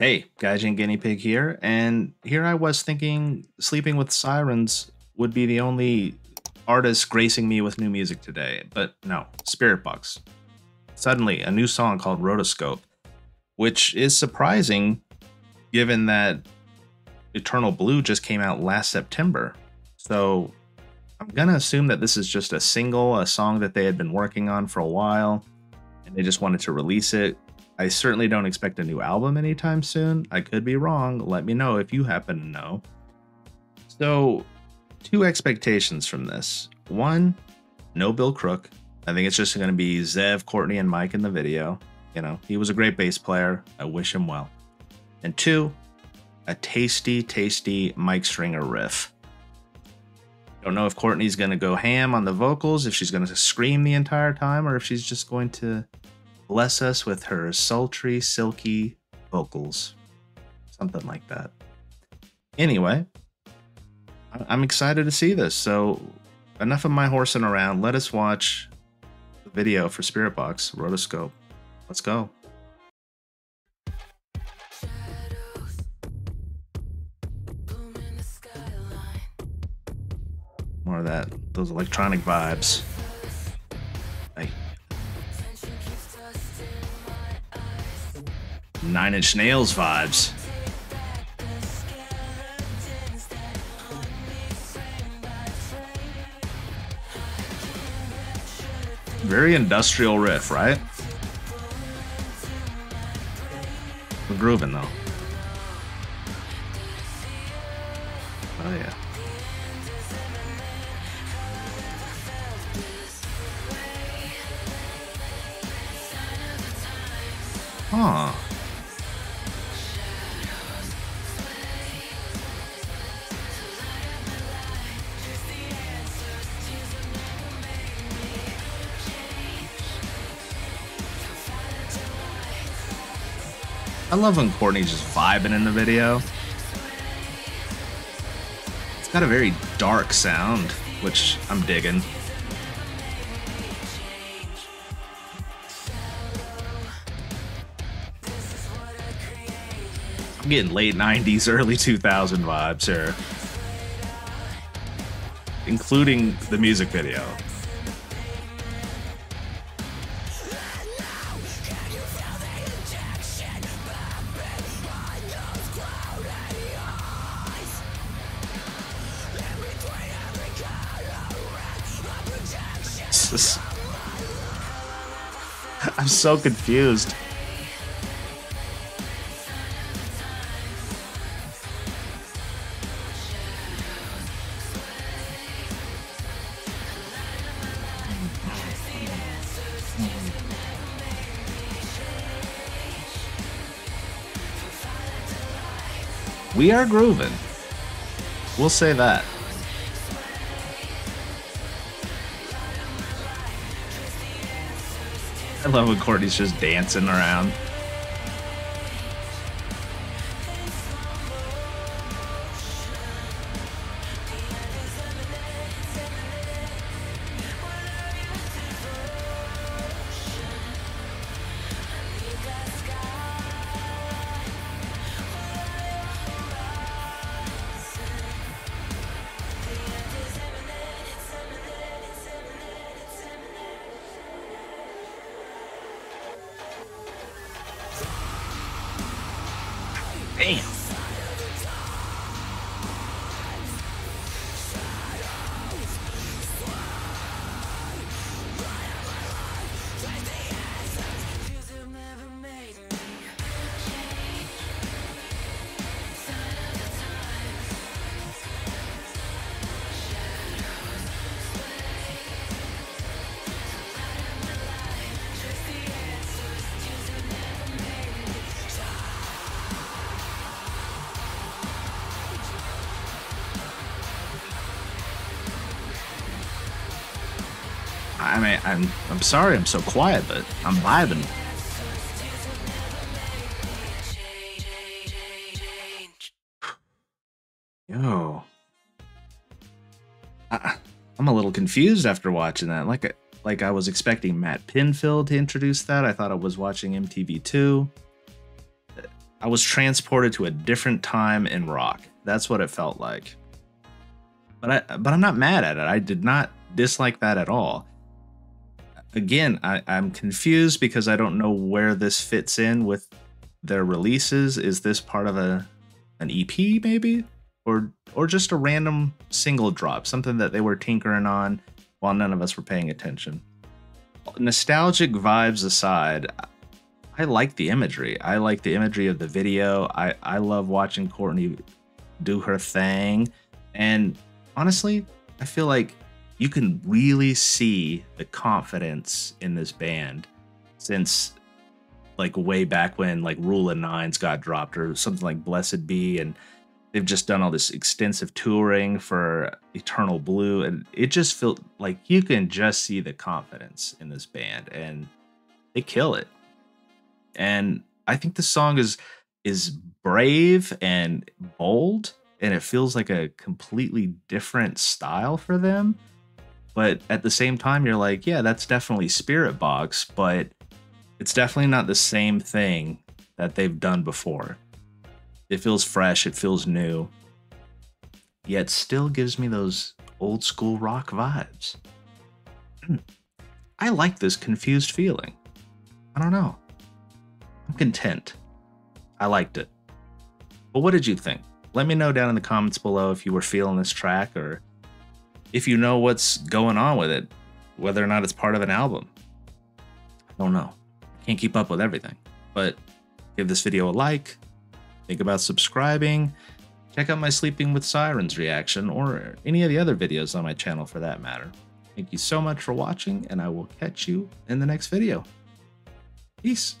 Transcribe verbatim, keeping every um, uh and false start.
Hey, Gaijin Guinea Pig here, and here I was thinking Sleeping With Sirens would be the only artist gracing me with new music today, but no, Spiritbox. Suddenly, a new song called Rotoscope, which is surprising given that Eternal Blue just came out last September. So I'm gonna assume that this is just a single, a song that they had been working on for a while, and they just wanted to release it. I certainly don't expect a new album anytime soon. I could be wrong. Let me know if you happen to know. So, two expectations from this. One, no Bill Crook. I think it's just going to be Zev, Courtney, and Mike in the video. You know, he was a great bass player. I wish him well. And two, a tasty, tasty Mike Stringer riff. Don't know if Courtney's going to go ham on the vocals, if she's going to scream the entire time, or if she's just going to bless us with her sultry, silky vocals. Something like that. Anyway, I'm excited to see this. So enough of my horsing around. Let us watch the video for Spiritbox, Rotoscope. Let's go. More of that, those electronic vibes. Nine Inch Nails vibes. Very industrial riff, right? We're grooving though. Oh yeah. Huh. I love when Courtney's just vibing in the video. It's got a very dark sound, which I'm digging. I'm getting late nineties, early two thousand vibes here, including the music video. I'm so confused. We are grooving. We'll say that. I love when Courtney's just dancing around. Damn. I mean, I'm, I'm sorry I'm so quiet, but I'm vibing. Yo. I, I'm a little confused after watching that. Like, I, like I was expecting Matt Pinfield to introduce that. I thought I was watching M T V two. I was transported to a different time in rock. That's what it felt like. But I, but I'm not mad at it. I did not dislike that at all. Again, I, I'm confused because I don't know where this fits in with their releases. Is this part of a an E P maybe, or or just a random single drop, something that they were tinkering on while none of us were paying attention? Nostalgic vibes aside, I like the imagery. I like the imagery of the video. I I love watching Courtney do her thing, and honestly, I feel like you can really see the confidence in this band since like way back when like Rule of Nines got dropped or something like Blessed Be, and they've just done all this extensive touring for Eternal Blue, and it just felt like you can just see the confidence in this band, and they kill it. And I think the song is is brave and bold, and it feels like a completely different style for them. But at the same time, you're like, yeah, that's definitely Spiritbox, but it's definitely not the same thing that they've done before. It feels fresh, it feels new, yet still gives me those old school rock vibes. I like this confused feeling. I don't know. I'm content. I liked it. But what did you think? Let me know down in the comments below if you were feeling this track, or if you know what's going on with it, whether or not it's part of an album. I don't know. I can't keep up with everything. But give this video a like. Think about subscribing. Check out my Sleeping With Sirens reaction, or any of the other videos on my channel for that matter. Thank you so much for watching, and I will catch you in the next video. Peace.